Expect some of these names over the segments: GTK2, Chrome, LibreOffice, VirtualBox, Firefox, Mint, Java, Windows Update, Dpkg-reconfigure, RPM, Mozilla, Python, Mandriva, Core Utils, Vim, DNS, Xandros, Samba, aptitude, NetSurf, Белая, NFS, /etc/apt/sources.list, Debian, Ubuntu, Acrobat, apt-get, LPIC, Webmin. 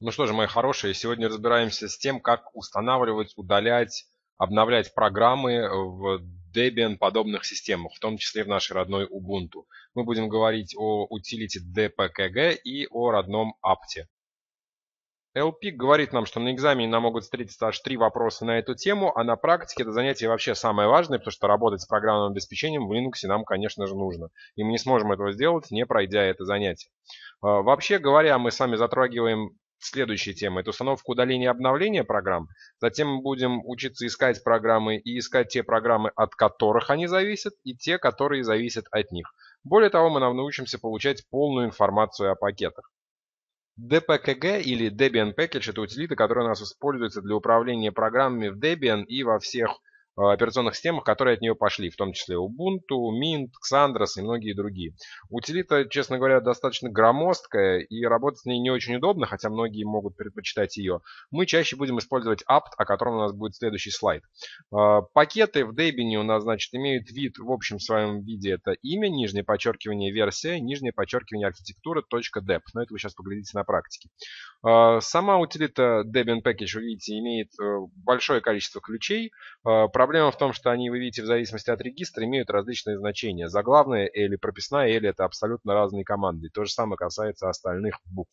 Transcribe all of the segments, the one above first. Ну что же, мои хорошие, сегодня разбираемся с тем, как устанавливать, удалять, обновлять программы в Debian-подобных системах, в том числе в нашей родной Ubuntu. Мы будем говорить о утилите DPKG и о родном апте. LPIC говорит нам, что на экзамене нам могут встретиться аж 3 вопроса на эту тему, а на практике это занятие вообще самое важное, потому что работать с программным обеспечением в Linux нам, конечно же, нужно. И мы не сможем этого сделать, не пройдя это занятие. Вообще говоря, мы с вами затрагиваем следующие темы. Это установка, удаления и обновления программ. Затем мы будем учиться искать программы и искать те программы, от которых они зависят, и те, которые зависят от них. Более того, мы научимся получать полную информацию о пакетах. DPKG или Debian Package – это утилита, которая у нас используется для управления программами в Debian и во всех операционных системах, которые от нее пошли, в том числе Ubuntu, Mint, Xandros и многие другие. Утилита, честно говоря, достаточно громоздкая и работать с ней не очень удобно, хотя многие могут предпочитать ее. Мы чаще будем использовать apt, о котором у нас будет следующий слайд. Пакеты в Debian у нас, значит, имеют вид в общем своем виде. Это имя, нижнее подчеркивание версия, нижнее подчеркивание архитектура.dep. Но это вы сейчас поглядите на практике. Сама утилита Debian Package, вы видите, имеет большое количество ключей. Проблема в том, что они, вы видите, в зависимости от регистра имеют различные значения. Заглавная или прописная или это абсолютно разные команды. То же самое касается остальных букв.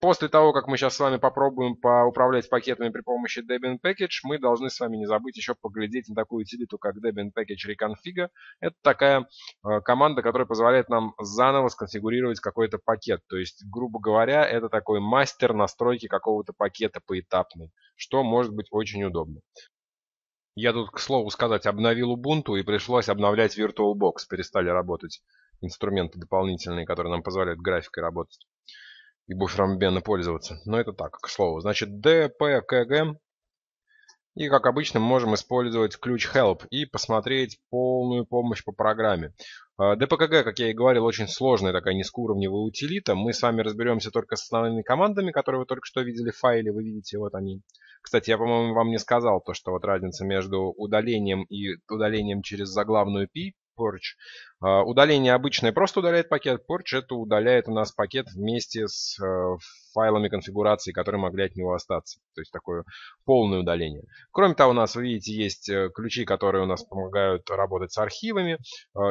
После того, как мы сейчас с вами попробуем поуправлять пакетами при помощи Debian Package, мы должны с вами не забыть еще поглядеть на такую утилиту, как Dpkg-reconfigure. Это такая команда, которая позволяет нам заново сконфигурировать какой-то пакет. То есть, грубо говоря, это такой мастер настройки какого-то пакета поэтапный, что может быть очень удобно. Я тут, к слову сказать, обновил Ubuntu и пришлось обновлять VirtualBox. Перестали работать инструменты дополнительные, которые нам позволяют графикой работать и буфером бена пользоваться. Но это так, к слову. Значит, DPKG. И, как обычно, мы можем использовать ключ help и посмотреть полную помощь по программе. DPKG, как я и говорил, очень сложная такая низкоуровневая утилита. Мы с вами разберемся только с основными командами, которые вы только что видели в файле. Вы видите, вот они. Кстати, я, по-моему, вам не сказал то, что вот разница между удалением и удалением через заглавную P, purge. Удаление обычное просто удаляет пакет, purge это удаляет у нас пакет вместе с файлами конфигурации, которые могли от него остаться. То есть такое полное удаление. Кроме того, у нас, вы видите, есть ключи, которые у нас помогают работать с архивами.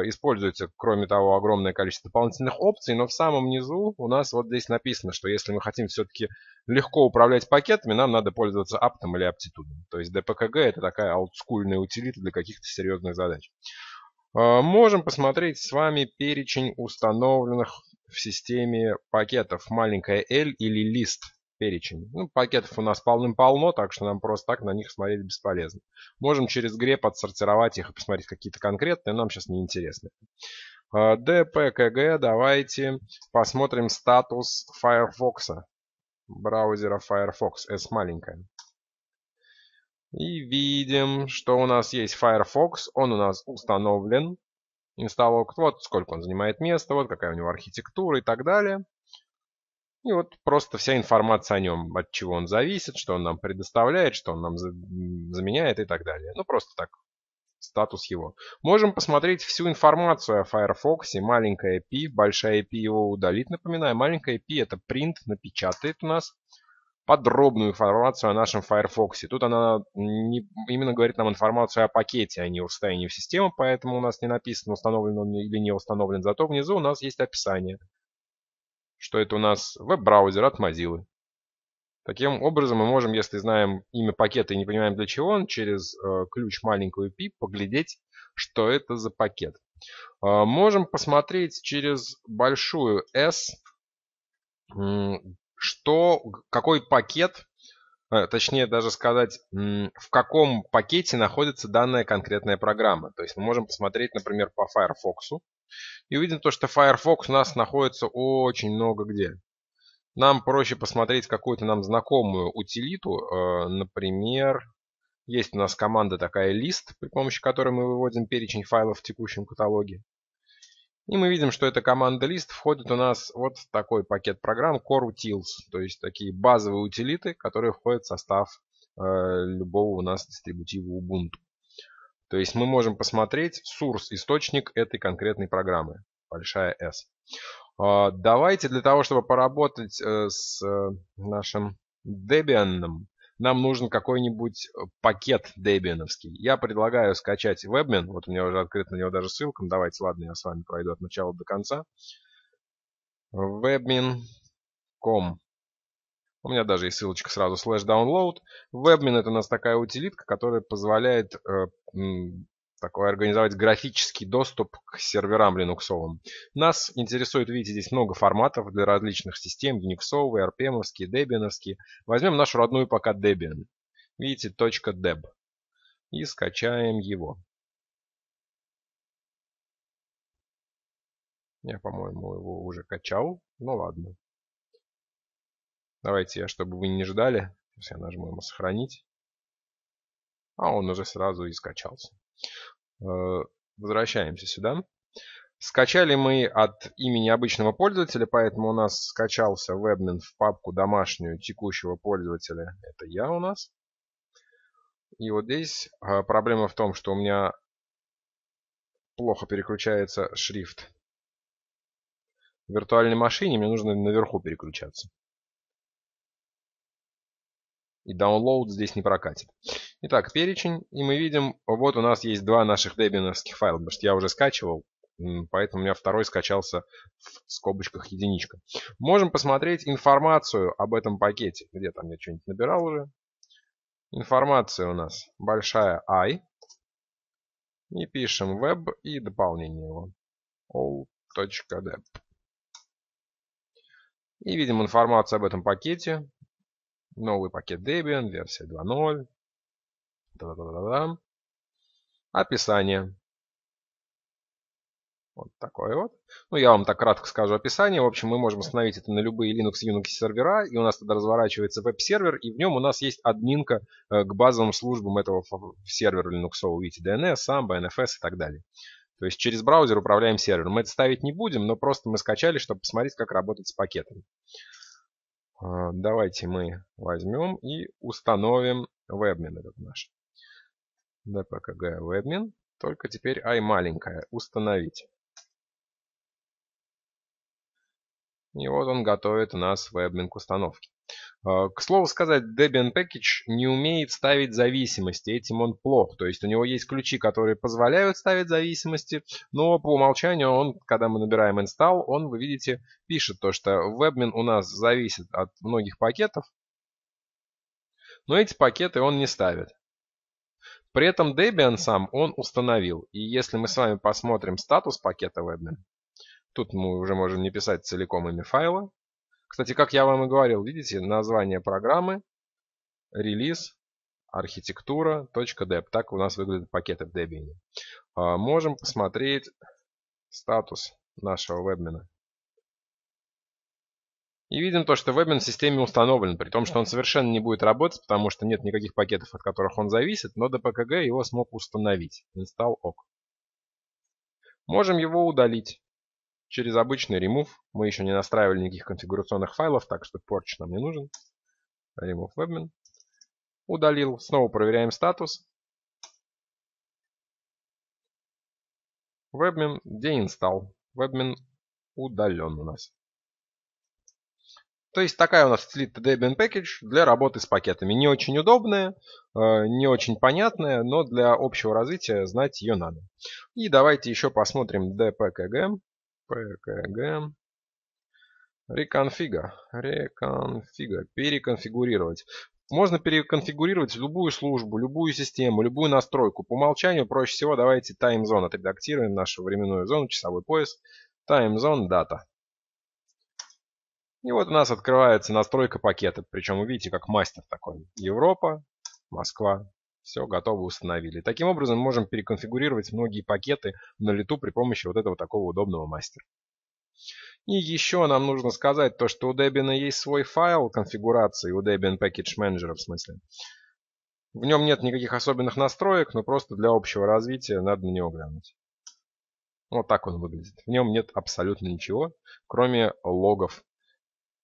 Используется, кроме того, огромное количество дополнительных опций, но в самом низу у нас вот здесь написано, что если мы хотим все-таки легко управлять пакетами, нам надо пользоваться аптом или aptitude. То есть DPKG это такая олдскульная утилита для каких-то серьезных задач. Можем посмотреть с вами перечень установленных в системе пакетов. Маленькая L или лист перечень. Ну, пакетов у нас полным-полно, так что нам просто так на них смотреть бесполезно. Можем через grep отсортировать их и посмотреть какие-то конкретные, нам сейчас неинтересно. DPKG, давайте посмотрим статус Firefox. Браузера Firefox, S маленькая. И видим, что у нас есть Firefox, он у нас установлен. Инсталлок, вот сколько он занимает места, вот какая у него архитектура и так далее. И вот просто вся информация о нем, от чего он зависит, что он нам предоставляет, что он нам заменяет и так далее. Ну просто так, статус его. Можем посмотреть всю информацию о Firefox. Маленькая p, большая p его удалит, напоминаю. Маленькая p это print, напечатает у нас подробную информацию о нашем Firefox. Тут она именно говорит нам информацию о пакете, а не о состоянии в систему, поэтому у нас не написано, установлен он или не установлен. Зато внизу у нас есть описание, что это у нас веб-браузер от Mozilla. Таким образом мы можем, если знаем имя пакета и не понимаем для чего он, через ключ маленькую p поглядеть, что это за пакет. Можем посмотреть через большую s, какой пакет, точнее даже сказать, в каком пакете находится данная конкретная программа. То есть мы можем посмотреть, например, по Firefox. И увидим то, что Firefox у нас находится очень много где. Нам проще посмотреть какую-то нам знакомую утилиту. Например, есть у нас команда такая list, при помощи которой мы выводим перечень файлов в текущем каталоге. И мы видим, что эта команда list входит у нас вот в такой пакет программ Core Utils, то есть такие базовые утилиты, которые входят в состав любого у нас дистрибутива Ubuntu. То есть мы можем посмотреть source, источник этой конкретной программы, большая S. Давайте для того, чтобы поработать с нашим Debian, нам нужен какой-нибудь пакет Debian-овский. Я предлагаю скачать Webmin. Вот у меня уже открыта на него даже ссылка. Давайте, ладно, я с вами пройду от начала до конца. Webmin.com. У меня даже есть ссылочка сразу /download. Webmin — это у нас такая утилитка, которая позволяет организовать графический доступ к серверам линуксовым. Нас интересует, видите, здесь много форматов для различных систем. Unix-овые, RPM-овские, Debian-овские. Возьмем нашу родную пока Debian. Видите, .deb. И скачаем его. Я, по-моему, его уже качал. Ну ладно. Давайте я, чтобы вы не ждали. Сейчас я нажму ему «Сохранить». А он уже сразу и скачался. Возвращаемся сюда. Скачали мы от имени обычного пользователя, поэтому у нас скачался Webmin в папку домашнюю текущего пользователя. Это я у нас. И вот здесь проблема в том, что у меня плохо переключается шрифт. В виртуальной машине мне нужно наверху переключаться. И download здесь не прокатит. Итак, перечень. И мы видим, вот у нас есть два наших дебиновских файла. Потому что я уже скачивал, поэтому у меня второй скачался в скобочках единичка. Можем посмотреть информацию об этом пакете. Где там я что-нибудь набирал уже? Информация у нас большая I. И пишем web и дополнение его. all.deb. И видим информацию об этом пакете. Новый пакет Debian, версия 2.0. Описание. Вот такое вот. Ну, я вам так кратко скажу описание. В общем, мы можем установить это на любые Linux и Unix сервера. И у нас тогда разворачивается веб-сервер. И в нем у нас есть админка к базовым службам этого сервера линуксового. Видите, DNS, Samba, NFS и так далее. То есть через браузер управляем сервером. Мы это ставить не будем, но просто мы скачали, чтобы посмотреть, как работать с пакетами. Давайте мы возьмем и установим Webmin этот наш. DPKG Webmin. Только теперь I маленькая. Установить. И вот он готовит у нас Webmin к установке. К слову сказать, Debian Package не умеет ставить зависимости. Этим он плох. То есть у него есть ключи, которые позволяют ставить зависимости. Но по умолчанию он, когда мы набираем install, он, вы видите, пишет то, что Webmin у нас зависит от многих пакетов. Но эти пакеты он не ставит. При этом Debian сам он установил. И если мы с вами посмотрим статус пакета Webmin, тут мы уже можем не писать целиком имя файла. Кстати, как я вам и говорил, видите, название программы, релиз, архитектура.deb. Так у нас выглядят пакеты в Debian. Можем посмотреть статус нашего Webmin. И видим то, что Webmin в системе установлен, при том, что он совершенно не будет работать, потому что нет никаких пакетов, от которых он зависит, но DPKG его смог установить. Install OK. Можем его удалить. Через обычный remove. Мы еще не настраивали никаких конфигурационных файлов, так что порч нам не нужен. Remove Webmin. Удалил. Снова проверяем статус. Webmin деинсталл. Webmin удален у нас. То есть такая у нас Debian Package для работы с пакетами. Не очень удобная, не очень понятная, но для общего развития знать ее надо. И давайте еще посмотрим DPKG. Reconfigure. Переконфигурировать. Можно переконфигурировать любую службу, любую систему, любую настройку. По умолчанию проще всего давайте таймзон отредактируем, нашу временную зону, часовой пояс. Таймзон дата. И вот у нас открывается настройка пакета. Причем вы видите, как мастер такой. Европа, Москва. Все, готово, установили. Таким образом, можем переконфигурировать многие пакеты на лету при помощи вот этого такого удобного мастера. И еще нам нужно сказать то, что у Debian есть свой файл конфигурации, у Debian Package Manager в смысле. В нем нет никаких особенных настроек, но просто для общего развития надо на него глянуть. Вот так он выглядит. В нем нет абсолютно ничего, кроме логов,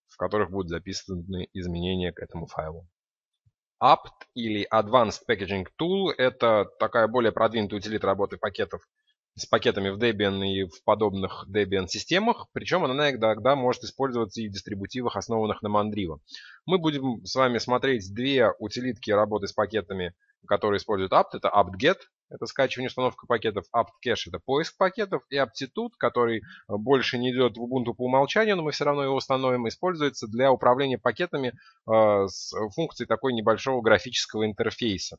в которых будут записаны изменения к этому файлу. APT или Advanced Packaging Tool — это такая более продвинутая утилита работы пакетов с пакетами в Debian и в подобных Debian системах, причем она иногда может использоваться и в дистрибутивах, основанных на Mandriva. Мы будем с вами смотреть две утилитки работы с пакетами, которые используют apt. Это apt-get, это скачивание и установка пакетов, apt-cache, это поиск пакетов, и aptitude, который больше не идет в Ubuntu по умолчанию, но мы все равно его установим, используется для управления пакетами с функцией такой небольшого графического интерфейса.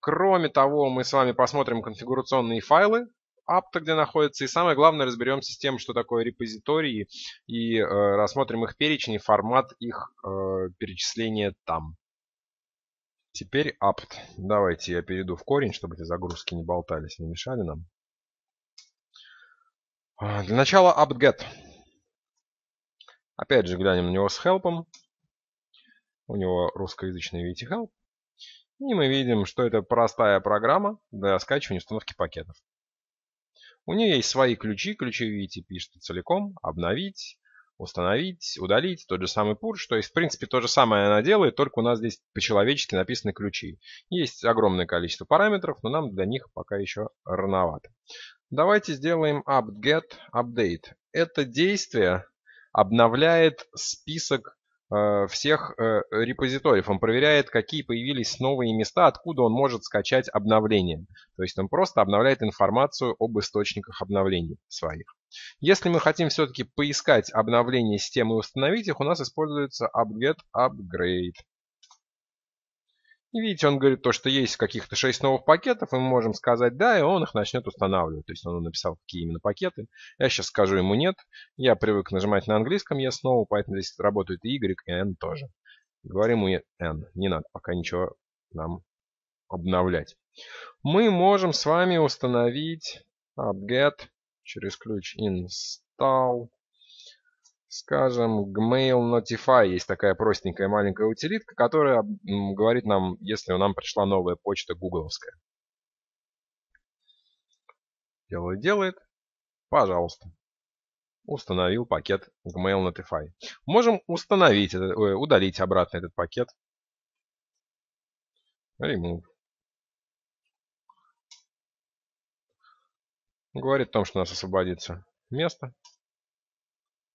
Кроме того, мы с вами посмотрим конфигурационные файлы апта, где находится, и самое главное, разберемся с тем, что такое репозитории, и рассмотрим их перечень и формат их перечисления там. Теперь апт. Давайте я перейду в корень, чтобы эти загрузки не болтались, не мешали нам. Для начала apt-get. Опять же глянем на него с хелпом. У него русскоязычный, видите, help. И мы видим, что это простая программа для скачивания и установки пакетов. У нее есть свои ключи. Ключи, видите, пишут целиком. Обновить, установить, удалить, тот же самый push, то есть, в принципе, то же самое она делает, только у нас здесь по-человечески написаны ключи. Есть огромное количество параметров, но нам для них пока еще рановато. Давайте сделаем apt-get update. Это действие обновляет список всех репозиториев. Он проверяет, какие появились новые места, откуда он может скачать обновления. То есть он просто обновляет информацию об источниках обновлений своих. Если мы хотим все-таки поискать обновления системы и установить их, у нас используется apt-get upgrade. И видите, он говорит то, что есть каких-то 6 новых пакетов, и мы можем сказать да, и он их начнет устанавливать. То есть он написал, какие именно пакеты. Я сейчас скажу ему нет. Я привык нажимать на английском «Yes», снова, поэтому здесь работают и Y, и N тоже. Говорим ему N. Не надо пока ничего нам обновлять. Мы можем с вами установить apt-get через ключ install. Скажем, KGmail Notify. Есть такая простенькая маленькая утилитка, которая говорит нам, если нам пришла новая почта гугловская. Делает. Пожалуйста. Установил пакет KGmail Notify. Можем установить, удалить обратно этот пакет. Remove. Говорит о том, что у нас освободится место.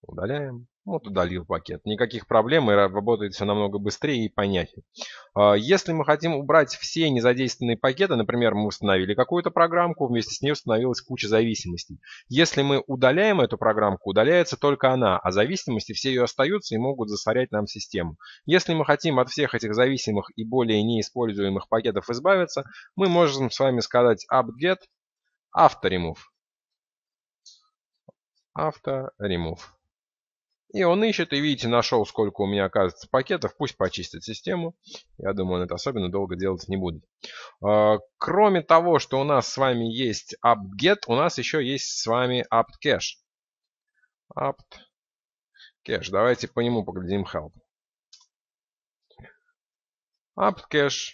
Удаляем. Вот удалил пакет. Никаких проблем, и работает все намного быстрее и понятнее. Если мы хотим убрать все незадействованные пакеты, например, мы установили какую-то программку, вместе с ней установилась куча зависимостей. Если мы удаляем эту программку, удаляется только она, а зависимости все ее остаются и могут засорять нам систему. Если мы хотим от всех этих зависимых и более неиспользуемых пакетов избавиться, мы можем с вами сказать apt-get auto-remove. Auto-remove. И он ищет, и видите, нашел, сколько у меня оказывается пакетов. Пусть почистит систему. Я думаю, он это особенно долго делать не будет. Кроме того, что у нас с вами есть apt-get, у нас еще есть с вами apt-cache. Apt-cache. Давайте по нему поглядим help. Apt-cache.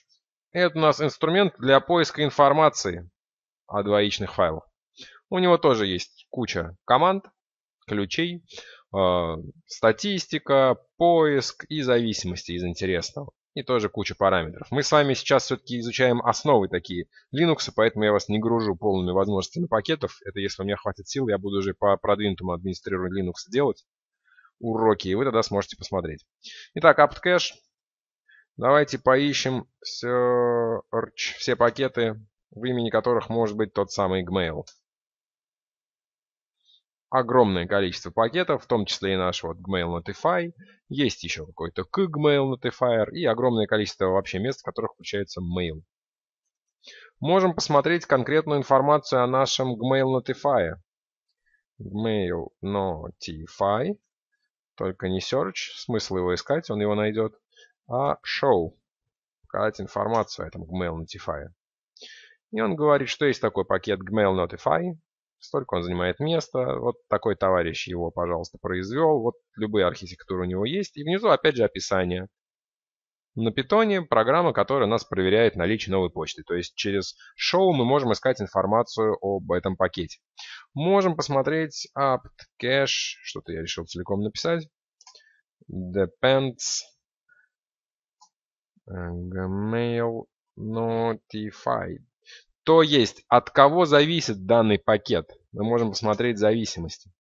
Это у нас инструмент для поиска информации о двоичных файлах. У него тоже есть куча команд, ключей, статистика, поиск и зависимости из интересного. И тоже куча параметров. Мы с вами сейчас все-таки изучаем основы такие Linux, поэтому я вас не гружу полными возможностями пакетов. Это если у меня хватит сил, я буду уже по продвинутому администрированию Linux делать уроки, и вы тогда сможете посмотреть. Итак, apt-cache. Давайте поищем search, все пакеты, в имени которых может быть тот самый Gmail. Огромное количество пакетов, в том числе и наш вот Gmail Notify. Есть еще какой-то KGmail Notifier и огромное количество вообще мест, в которых включается Mail. Можем посмотреть конкретную информацию о нашем Gmail Notify. Gmail Notify. Только не Search. Смысл его искать, он его найдет. А Show. Показать информацию о этом Gmail Notify. И он говорит, что есть такой пакет Gmail Notify. Столько он занимает места. Вот такой товарищ его, пожалуйста, произвел. Вот любые архитектуры у него есть. И внизу опять же описание. На питоне программа, которая нас проверяет наличие новой почты. То есть через show мы можем искать информацию об этом пакете. Можем посмотреть apt-cache. Что-то я решил целиком написать. Depends. Gmail notified. То есть, от кого зависит данный пакет? Мы можем посмотреть зависимости.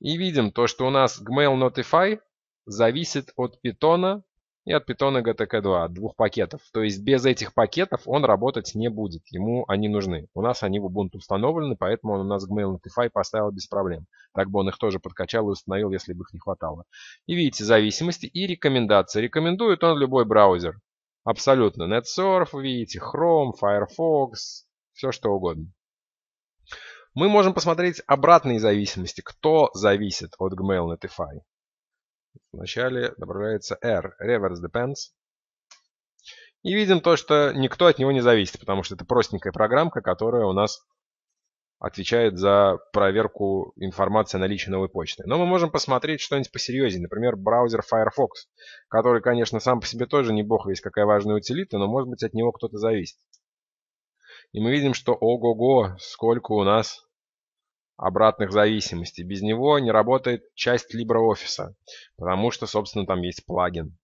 И видим то, что у нас KGmail Notify зависит от Python и от Python GTK2, от двух пакетов. То есть, без этих пакетов он работать не будет. Ему они нужны. У нас они в Ubuntu установлены, поэтому он у нас KGmail Notify поставил без проблем. Так бы он их тоже подкачал и установил, если бы их не хватало. И видите, зависимости и рекомендации. Рекомендует он любой браузер. Абсолютно. NetSurf, видите, Chrome, Firefox, все что угодно. Мы можем посмотреть обратные зависимости. Кто зависит от KGmail Notify? Вначале добавляется R, Reverse Depends. И видим то, что никто от него не зависит, потому что это простенькая программка, которая у нас отвечает за проверку информации о наличии новой почты. Но мы можем посмотреть что-нибудь посерьезнее. Например, браузер Firefox, который, конечно, сам по себе тоже не бог весь какая важная утилита, но, может быть, от него кто-то зависит. И мы видим, что ого-го, сколько у нас обратных зависимостей. Без него не работает часть LibreOffice, потому что, собственно, там есть плагин.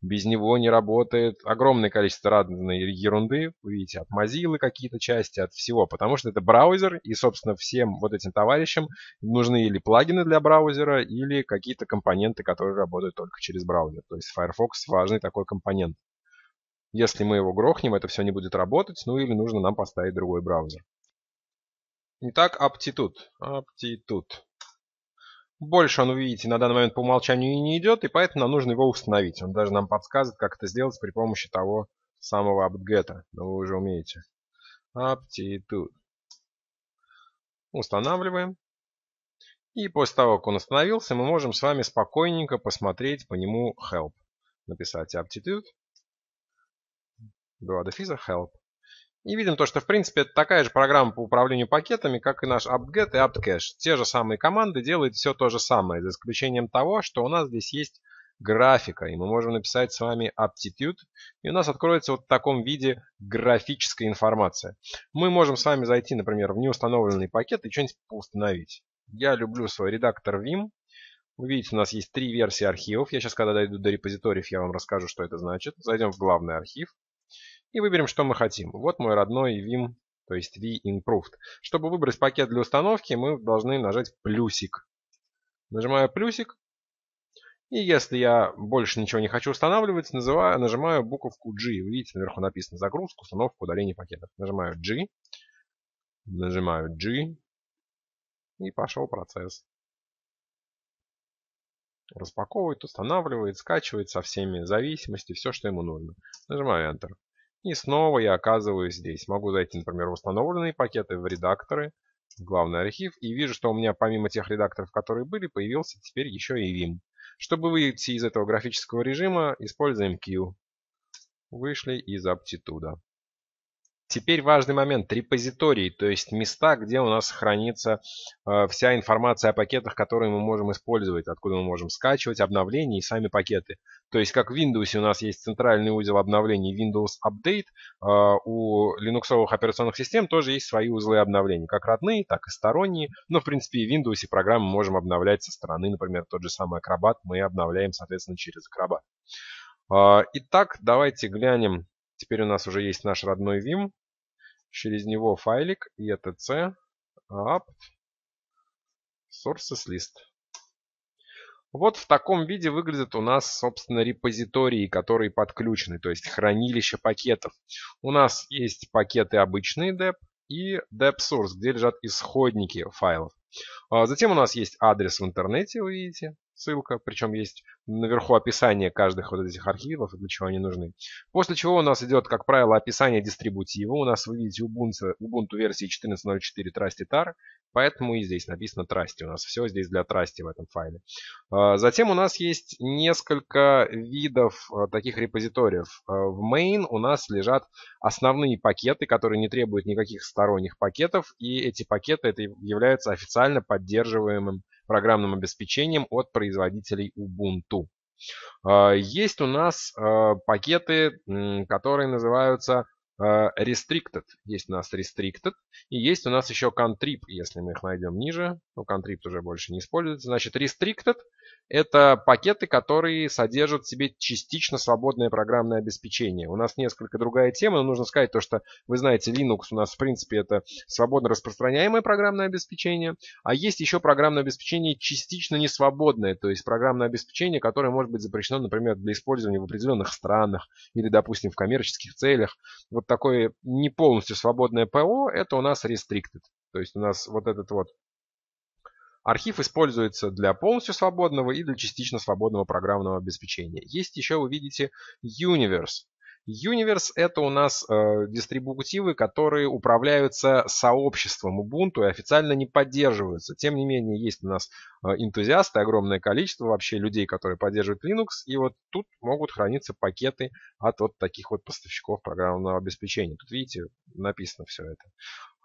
Без него не работает огромное количество разной ерунды, видите, от Mozilla какие-то части, от всего, потому что это браузер, и, собственно, всем вот этим товарищам нужны или плагины для браузера, или какие-то компоненты, которые работают только через браузер. То есть Firefox важный такой компонент. Если мы его грохнем, это все не будет работать, ну или нужно нам поставить другой браузер. Итак, aptitude. Больше он, видите, на данный момент по умолчанию и не идет, и поэтому нам нужно его установить. Он даже нам подсказывает, как это сделать при помощи того самого apt-get. Но вы уже умеете. Aptitude. Устанавливаем. И после того, как он установился, мы можем с вами спокойненько посмотреть по нему help. Написать aptitude. Два дефиса help. И видим то, что в принципе это такая же программа по управлению пакетами, как и наш apt-get и apt-cache. Те же самые команды делают все то же самое, за исключением того, что у нас здесь есть графика. И мы можем написать с вами aptitude, и у нас откроется вот в таком виде графическая информация. Мы можем с вами зайти, например, в неустановленный пакет и что-нибудь установить. Я люблю свой редактор Vim. Вы видите, у нас есть три версии архивов. Я сейчас, когда дойду до репозиториев, я вам расскажу, что это значит. Зайдем в главный архив. И выберем, что мы хотим. Вот мой родной Vim, то есть V-Improved. Чтобы выбрать пакет для установки, мы должны нажать плюсик. Нажимаю плюсик. И если я больше ничего не хочу устанавливать, нажимаю буковку G. Вы видите, наверху написано загрузка, установка, удаление пакетов. Нажимаю G. Нажимаю G. И пошел процесс. Распаковывает, устанавливает, скачивает со всеми зависимостями, все, что ему нужно. Нажимаю Enter. И снова я оказываюсь здесь. Могу зайти, например, в установленные пакеты, в редакторы, в главный архив. И вижу, что у меня помимо тех редакторов, которые были, появился теперь еще и Vim. Чтобы выйти из этого графического режима, используем Q. Вышли из aptitude. Теперь важный момент. Репозитории, то есть места, где у нас хранится вся информация о пакетах, которые мы можем использовать, откуда мы можем скачивать обновления и сами пакеты. То есть как в Windows у нас есть центральный узел обновлений Windows Update, у линуксовых операционных систем тоже есть свои узлы обновлений, как родные, так и сторонние. Но в принципе и в Windows и программы можем обновлять со стороны, например, тот же самый Acrobat мы обновляем, соответственно, через Acrobat. Итак, давайте глянем. Теперь у нас уже есть наш родной Vim. Через него файлик /etc/apt/sources.list. Вот в таком виде выглядят у нас, собственно, репозитории, которые подключены, то есть хранилище пакетов. У нас есть пакеты обычные dep и dep-source, где лежат исходники файлов. Затем у нас есть адрес в интернете, вы видите. Ссылка, причем есть наверху описание каждых вот этих архивов и для чего они нужны. После чего у нас идет, как правило, описание дистрибутива. У нас, вы видите, Ubuntu версии 14.04 /trusty/tar, поэтому и здесь написано Trusty. У нас все здесь для Trusty в этом файле. Затем у нас есть несколько видов таких репозиториев. В main у нас лежат основные пакеты, которые не требуют никаких сторонних пакетов, и эти пакеты являются официально поддерживаемым программным обеспечением от производителей Ubuntu. Есть у нас пакеты, которые называются restricted. Есть у нас restricted. И есть у нас еще contrib, если мы их найдем ниже. Ну, contrib уже больше не используется. Значит, restricted — это пакеты, которые содержат в себе частично свободное программное обеспечение. У нас несколько другая тема, но нужно сказать то, что, вы знаете, Linux у нас, в принципе, это свободно распространяемое программное обеспечение. А есть еще программное обеспечение частично несвободное, то есть программное обеспечение, которое может быть запрещено, например, для использования в определенных странах или, допустим, в коммерческих целях. Вот такое не полностью свободное ПО — это у нас restricted. То есть у нас вот этот вот архив используется для полностью свободного и для частично свободного программного обеспечения. Есть еще, вы видите, Universe. Universe — это у нас дистрибутивы, которые управляются сообществом Ubuntu и официально не поддерживаются. Тем не менее, есть у нас энтузиасты, огромное количество вообще людей, которые поддерживают Linux. И вот тут могут храниться пакеты от вот таких вот поставщиков программного обеспечения. Тут, видите, написано все это.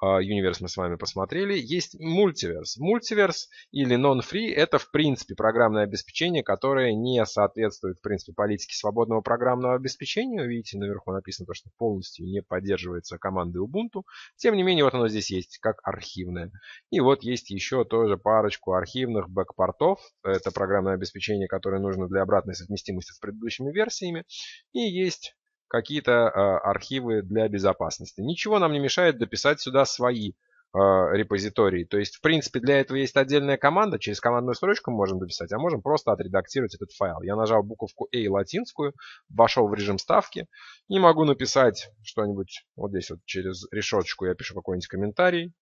Universe мы с вами посмотрели. Есть Multiverse. Multiverse или Non-Free — это, в принципе, программное обеспечение, которое не соответствует, в принципе, политике свободного программного обеспечения. Видите, наверху написано то, что полностью не поддерживается командой Ubuntu. Тем не менее, вот оно здесь есть, как архивное. И вот есть еще тоже парочку архивных бэкпортов. Это программное обеспечение, которое нужно для обратной совместимости с предыдущими версиями. И есть какие-то архивы для безопасности. Ничего нам не мешает дописать сюда свои репозитории. То есть, в принципе, для этого есть отдельная команда. Через командную строчку мы можем дописать, а можем просто отредактировать этот файл. Я нажал буковку A латинскую, вошел в режим ставки и могу написать что-нибудь. Вот здесь вот через решеточку я пишу какой-нибудь комментарий.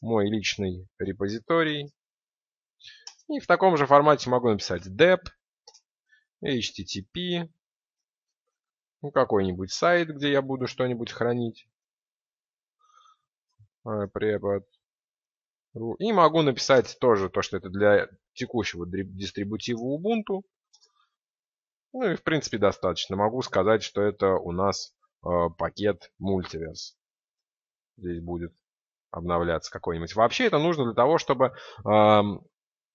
Мой личный репозиторий. И в таком же формате могу написать dep, http, ну, какой-нибудь сайт, где я буду что-нибудь хранить. И могу написать тоже то, что это для текущего дистрибутива Ubuntu. Ну и, в принципе, достаточно. Могу сказать, что это у нас пакет Multiverse. Здесь будет обновляться какой-нибудь. Вообще это нужно для того, чтобы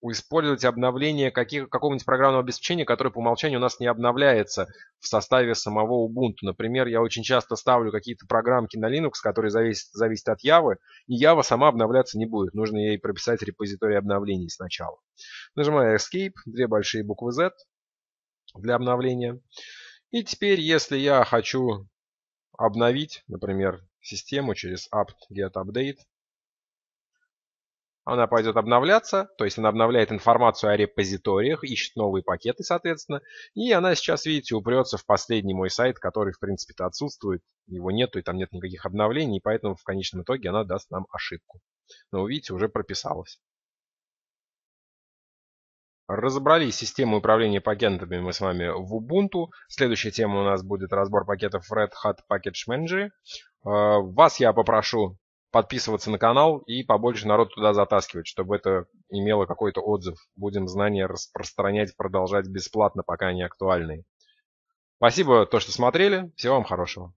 использовать обновление какого-нибудь программного обеспечения, которое по умолчанию у нас не обновляется в составе самого Ubuntu. Например, я очень часто ставлю какие-то программки на Linux, которые зависят от Java, и Java сама обновляться не будет. Нужно ей прописать репозиторий обновлений сначала. Нажимаю Escape, две большие буквы Z для обновления. И теперь, если я хочу обновить, например, систему через apt-get-update, она пойдет обновляться, то есть она обновляет информацию о репозиториях, ищет новые пакеты, соответственно. И она сейчас, видите, упрется в последний мой сайт, который, в принципе-то, отсутствует. Его нету, и там нет никаких обновлений, и поэтому в конечном итоге она даст нам ошибку. Но, видите, уже прописалась. Разобрались с системой управления пакетами мы с вами в Ubuntu. Следующая тема у нас будет разбор пакетов Red Hat Package Manager. Вас я попрошу подписываться на канал и побольше народ туда затаскивать, чтобы это имело какой-то отзыв. Будем знания распространять, продолжать бесплатно, пока они актуальны. Спасибо, что смотрели. Всего вам хорошего.